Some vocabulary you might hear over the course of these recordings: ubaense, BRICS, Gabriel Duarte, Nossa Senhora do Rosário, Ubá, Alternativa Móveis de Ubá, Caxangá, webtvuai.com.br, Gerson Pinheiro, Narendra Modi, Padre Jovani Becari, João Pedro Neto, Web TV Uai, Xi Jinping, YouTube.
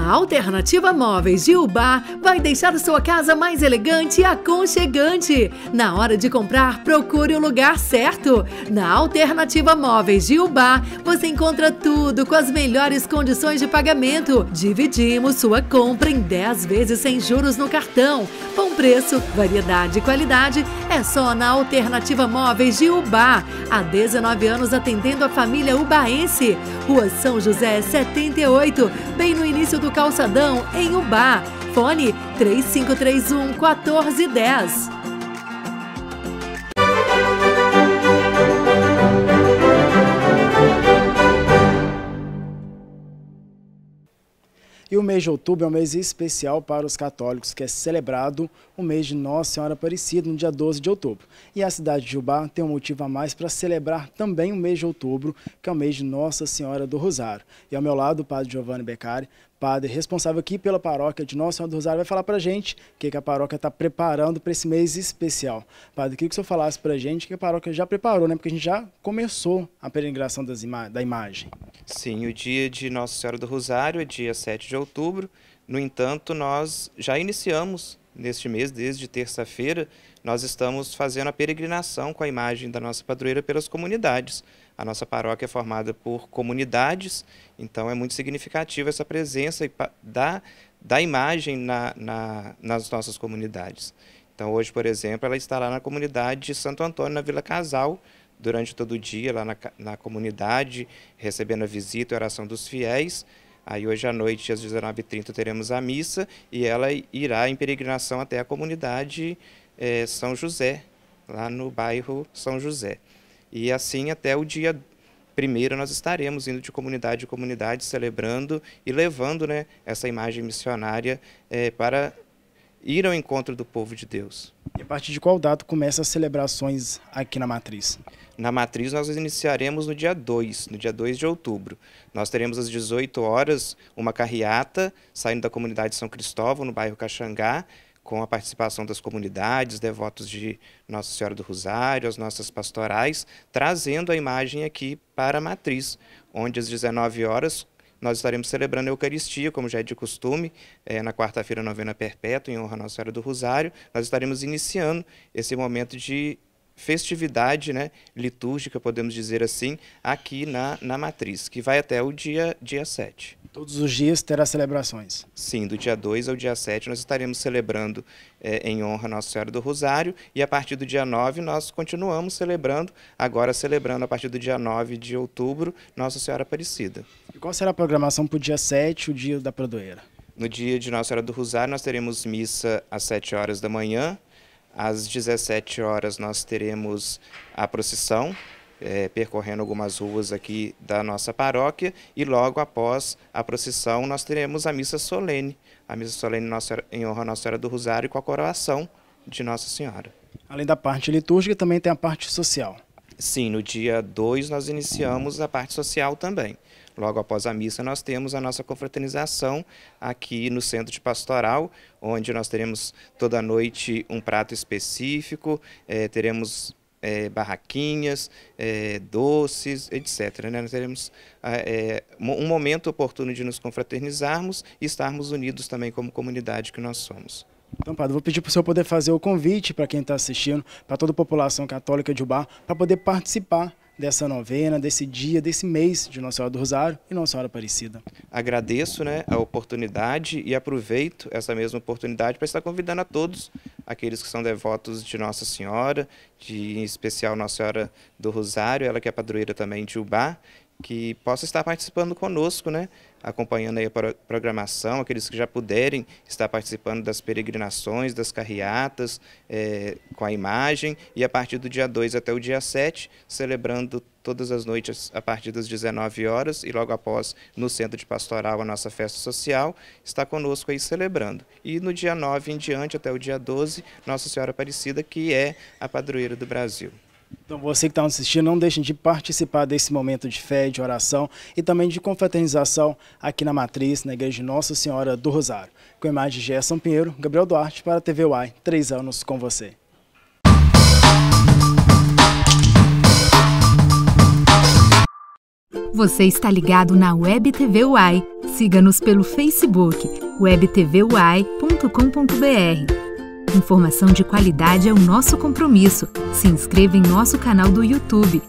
A Alternativa Móveis de Ubá vai deixar sua casa mais elegante e aconchegante. Na hora de comprar, procure o lugar certo. Na Alternativa Móveis de Ubá, você encontra tudo com as melhores condições de pagamento. Dividimos sua compra em 10 vezes sem juros no cartão. Bom preço, variedade e qualidade é só na Alternativa Móveis de Ubá. Há 19 anos atendendo a família ubaense. Rua São José 78, bem no início do calçadão, em Ubá. Fone 3531-1410. E o mês de outubro é um mês especial para os católicos, que é celebrado o mês de Nossa Senhora Aparecida, no dia 12 de outubro. E a cidade de Ubá tem um motivo a mais para celebrar também o mês de outubro, que é o mês de Nossa Senhora do Rosário. E ao meu lado, o Padre Jovani Becari, padre responsável aqui pela paróquia de Nossa Senhora do Rosário, vai falar para a gente o que a paróquia está preparando para esse mês especial. Padre, queria que o senhor falasse para a gente que a paróquia já preparou, né? Porque a gente já começou a peregrinação da imagem. Sim, o dia de Nossa Senhora do Rosário é dia 7 de outubro. No entanto, nós já iniciamos neste mês, desde terça-feira, nós estamos fazendo a peregrinação com a imagem da nossa padroeira pelas comunidades. A nossa paróquia é formada por comunidades, então é muito significativa essa presença da imagem nas nossas comunidades. Então hoje, por exemplo, ela está lá na comunidade de Santo Antônio, na Vila Casal, durante todo o dia, lá na comunidade, recebendo a visita e oração dos fiéis. Aí hoje à noite, às 19h30, teremos a missa e ela irá em peregrinação até a comunidade São José, lá no bairro São José. E assim até o dia 1º nós estaremos indo de comunidade em comunidade, celebrando e levando, né, essa imagem missionária para ir ao encontro do povo de Deus. E a partir de qual data começam as celebrações aqui na Matriz? Na Matriz nós iniciaremos no dia 2, no dia 2 de outubro. Nós teremos às 18 horas uma carreata saindo da comunidade São Cristóvão, no bairro Caxangá, com a participação das comunidades, devotos de Nossa Senhora do Rosário, as nossas pastorais, trazendo a imagem aqui para a Matriz, onde às 19 horas nós estaremos celebrando a Eucaristia, como já é de costume, na quarta-feira, novena perpétua, em honra à Nossa Senhora do Rosário. Nós estaremos iniciando esse momento de festividade, né, litúrgica, podemos dizer assim, aqui na Matriz, que vai até o dia 7. Todos os dias terá celebrações? Sim, do dia 2 ao dia 7 nós estaremos celebrando em honra a Nossa Senhora do Rosário, e a partir do dia 9 nós continuamos celebrando, agora celebrando a partir do dia 9 de outubro, Nossa Senhora Aparecida. E qual será a programação para o dia 7, o dia da padroeira? No dia de Nossa Senhora do Rosário nós teremos missa às 7 horas da manhã. Às 17 horas nós teremos a procissão, percorrendo algumas ruas aqui da nossa paróquia, e logo após a procissão nós teremos a missa solene em honra à Nossa Senhora do Rosário, com a coroação de Nossa Senhora. Além da parte litúrgica, também tem a parte social. Sim, no dia 2 nós iniciamos a parte social também. Logo após a missa, nós temos a nossa confraternização aqui no Centro de Pastoral, onde nós teremos toda noite um prato específico, teremos barraquinhas, doces, etc. Nós teremos um momento oportuno de nos confraternizarmos e estarmos unidos também como comunidade que nós somos. Então, padre, vou pedir para o senhor poder fazer o convite para quem está assistindo, para toda a população católica de Ubá, para poder participar dessa novena, desse dia, desse mês de Nossa Senhora do Rosário e Nossa Senhora Aparecida. Agradeço, né, a oportunidade e aproveito essa mesma oportunidade para estar convidando a todos aqueles que são devotos de Nossa Senhora, em especial Nossa Senhora do Rosário, ela que é padroeira também de Ubá, que possa estar participando conosco, né, acompanhando aí a programação, aqueles que já puderem estar participando das peregrinações, das carreatas, com a imagem, e a partir do dia 2 até o dia 7, celebrando todas as noites a partir das 19 horas e logo após, no Centro de Pastoral, a nossa festa social, está conosco aí celebrando. E no dia 9 em diante, até o dia 12, Nossa Senhora Aparecida, que é a padroeira do Brasil. Então você que está assistindo, não deixem de participar desse momento de fé, de oração e também de confraternização aqui na Matriz, na Igreja de Nossa Senhora do Rosário. Com a imagem de Gerson Pinheiro, Gabriel Duarte para a TV Uai, 3 anos com você. Você está ligado na Web TV Uai. Siga-nos pelo Facebook, webtvuai.com.br. Informação de qualidade é o nosso compromisso. Se inscreva em nosso canal do YouTube.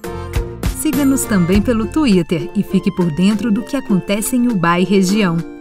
Siga-nos também pelo Twitter e fique por dentro do que acontece em Ubá e região.